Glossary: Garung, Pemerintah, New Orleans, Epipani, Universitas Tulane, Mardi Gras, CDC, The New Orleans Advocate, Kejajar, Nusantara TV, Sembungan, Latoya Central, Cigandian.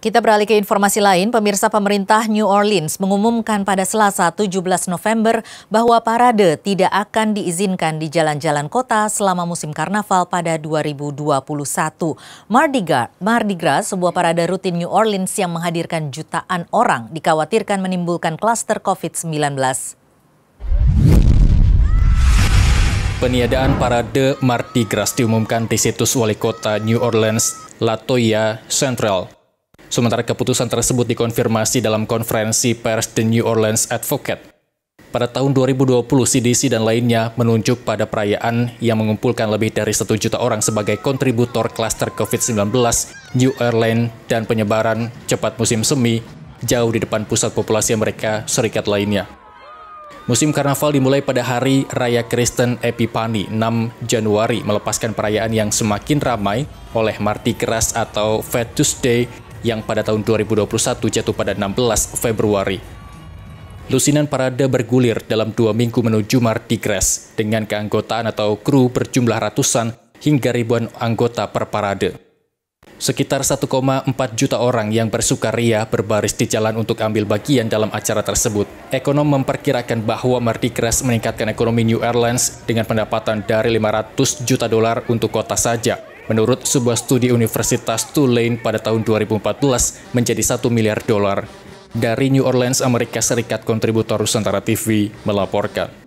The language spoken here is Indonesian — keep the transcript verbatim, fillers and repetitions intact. Kita beralih ke informasi lain, pemirsa. Pemerintah New Orleans mengumumkan pada Selasa tujuh belas November bahwa parade tidak akan diizinkan di jalan-jalan kota selama musim karnaval pada dua ribu dua puluh satu. Mardi Gras, Mardi Gras, sebuah parade rutin New Orleans yang menghadirkan jutaan orang, dikhawatirkan menimbulkan klaster COVID sembilan belas. Peniadaan parade Mardi Gras diumumkan di situs wali kota New Orleans, Latoya Central. Sementara keputusan tersebut dikonfirmasi dalam konferensi pers The New Orleans Advocate. Pada tahun dua ribu dua puluh, C D C dan lainnya menunjuk pada perayaan yang mengumpulkan lebih dari satu juta orang sebagai kontributor klaster COVID sembilan belas, New Orleans, dan penyebaran cepat musim semi jauh di depan pusat populasi Amerika Serikat lainnya. Musim karnaval dimulai pada hari Raya Kristen Epipani, enam Januari, melepaskan perayaan yang semakin ramai oleh Mardi Gras atau Fat Tuesday yang pada tahun dua ribu dua puluh satu jatuh pada enam belas Februari. Lusinan parade bergulir dalam dua minggu menuju Mardi Gras dengan keanggotaan atau kru berjumlah ratusan hingga ribuan anggota per parade. Sekitar satu koma empat juta orang yang bersukaria berbaris di jalan untuk ambil bagian dalam acara tersebut. Ekonom memperkirakan bahwa Mardi Gras meningkatkan ekonomi New Orleans dengan pendapatan dari lima ratus juta dolar untuk kota saja. Menurut sebuah studi Universitas Tulane pada tahun dua ribu empat belas menjadi satu miliar dolar. Dari New Orleans, Amerika Serikat, kontributor Nusantara T V melaporkan.